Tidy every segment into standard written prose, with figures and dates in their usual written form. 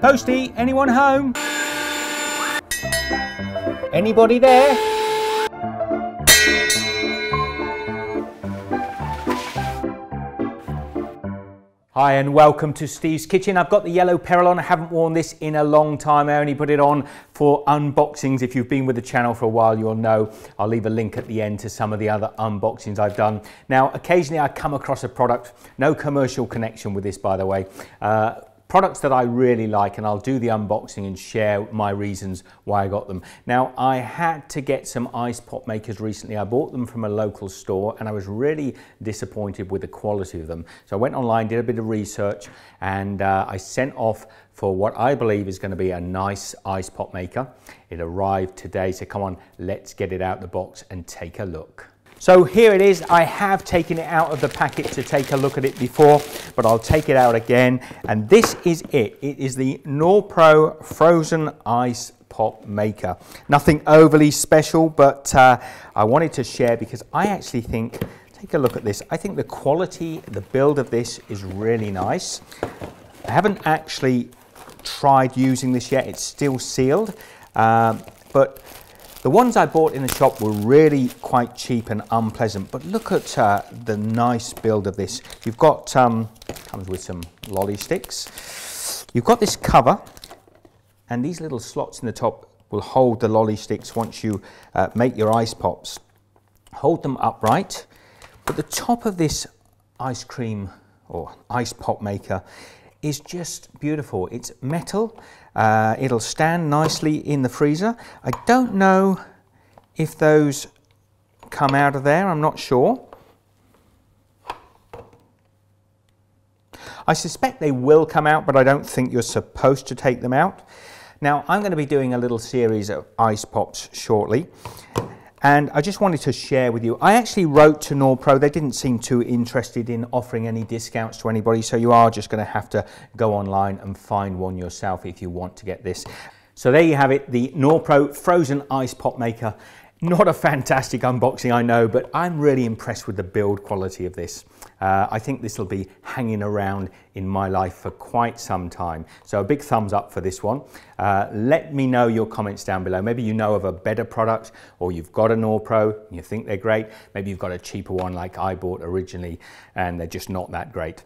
Postie, anyone home? Anybody there? Hi and welcome to Steve's Kitchen. I've got the yellow peril on. I haven't worn this in a long time. I only put it on for unboxings. If you've been with the channel for a while, you'll know. I'll leave a link at the end to some of the other unboxings I've done. Now, occasionally I come across a product, no commercial connection with this, by the way, products that I really like, and I'll do the unboxing and share my reasons why I got them. Now, I had to get some ice pop makers recently. I bought them from a local store and I was really disappointed with the quality of them. So I went online, did a bit of research, and I sent off for what I believe is going to be a nice ice pop maker. It arrived today, so come on, let's get it out of the box and take a look. So here it is. I have taken it out of the packet to take a look at it before, but I'll take it out again. And this is it. It is the Norpro Frozen Ice Pop Maker. Nothing overly special, but I wanted to share because I actually think, take a look at this. I think the quality, the build of this is really nice. I haven't actually tried using this yet. It's still sealed, but the ones I bought in the shop were really quite cheap and unpleasant, but look at the nice build of this. You've got, comes with some lolly sticks. You've got this cover, and these little slots in the top will hold the lolly sticks once you make your ice pops. Hold them upright, but the top of this ice cream or ice pop maker is just beautiful. It's metal. It'll stand nicely in the freezer. I don't know if those come out of there. I'm not sure. I suspect they will come out, but I don't think you're supposed to take them out. Now, I'm going to be doing a little series of ice pops shortly, and I just wanted to share with you. I actually wrote to Norpro. They didn't seem too interested in offering any discounts to anybody, so you are just going to have to go online and find one yourself if you want to get this. So there you have it, the Norpro Frozen Ice Pop Maker. Not a fantastic unboxing, I know, but I'm really impressed with the build quality of this. I think this will be hanging around in my life for quite some time. So a big thumbs up for this one. Let me know your comments down below. Maybe you know of a better product, or you've got a Norpro and you think they're great. Maybe you've got a cheaper one like I bought originally and they're just not that great.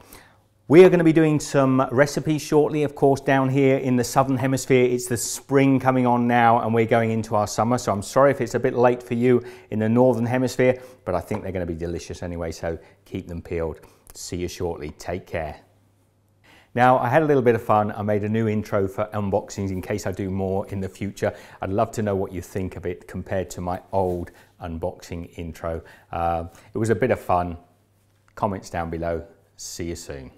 We are going to be doing some recipes shortly, of course, down here in the Southern Hemisphere. It's the spring coming on now and we're going into our summer, so I'm sorry if it's a bit late for you in the Northern Hemisphere, but I think they're going to be delicious anyway, so keep them peeled. See you shortly. Take care. Now, I had a little bit of fun. I made a new intro for unboxings in case I do more in the future. I'd love to know what you think of it compared to my old unboxing intro. It was a bit of fun. Comments down below. See you soon.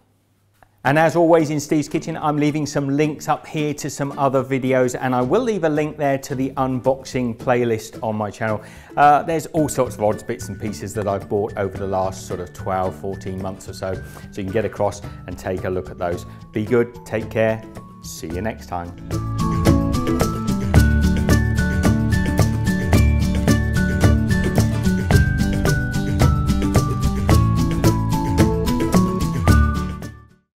And as always in Steve's Kitchen, I'm leaving some links up here to some other videos, and I will leave a link there to the unboxing playlist on my channel. There's all sorts of odds, bits and pieces that I've bought over the last sort of 12, 14 months or so. So you can get across and take a look at those. Be good, take care, see you next time.